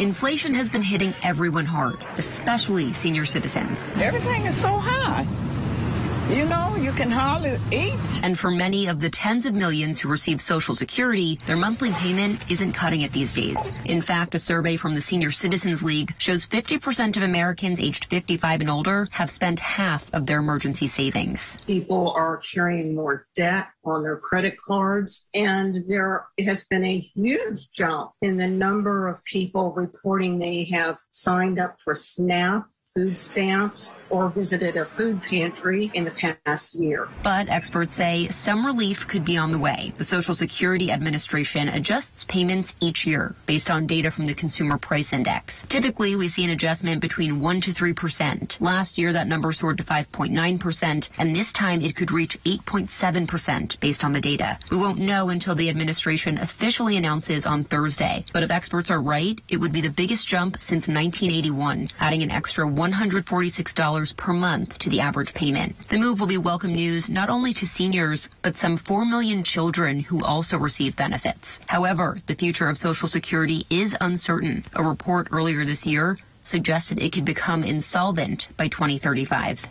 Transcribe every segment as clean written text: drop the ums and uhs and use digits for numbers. Inflation has been hitting everyone hard, especially senior citizens. Everything is so high. You know, you can hardly eat. And for many of the tens of millions who receive Social Security, their monthly payment isn't cutting it these days. In fact, a survey from the Senior Citizens League shows 50% of Americans aged 55 and older have spent half of their emergency savings. People are carrying more debt on their credit cards, and there has been a huge jump in the number of people reporting they have signed up for SNAP, food stamps, or visited a food pantry in the past year. But experts say some relief could be on the way. The Social Security Administration adjusts payments each year based on data from the Consumer Price Index. Typically, we see an adjustment between 1% to 3%. Last year, that number soared to 5.9%, and this time it could reach 8.7% based on the data. We won't know until the administration officially announces on Thursday. But if experts are right, it would be the biggest jump since 1981, adding an extra $146 per month to the average payment. The move will be welcome news not only to seniors, but some 4 million children who also receive benefits. However, the future of Social Security is uncertain. A report earlier this year suggested it could become insolvent by 2035.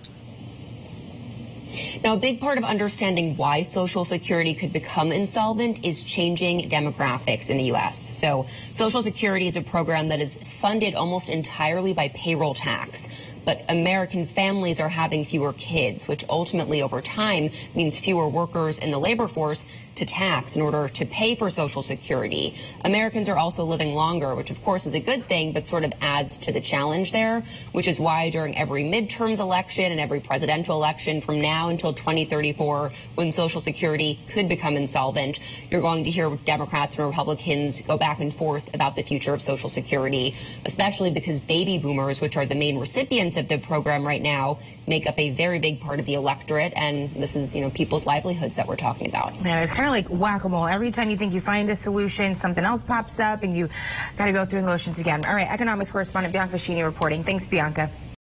Now, a big part of understanding why Social Security could become insolvent is changing demographics in the U.S. So Social Security is a program that is funded almost entirely by payroll tax. But American families are having fewer kids, which ultimately over time means fewer workers in the labor force to tax in order to pay for Social Security. Americans are also living longer, which of course is a good thing, but sort of adds to the challenge there, which is why during every midterms election and every presidential election from now until 2034, when Social Security could become insolvent, you're going to hear Democrats and Republicans go back and forth about the future of Social Security, especially because baby boomers, which are the main recipients of the program right now, make up a very big part of the electorate, and this is, you know, people's livelihoods that we're talking about. Yeah, it's kind of like whack-a-mole. Every time you think you find a solution, something else pops up, and you got to go through the motions again. All right, economics correspondent Bianca Schini reporting. Thanks, Bianca.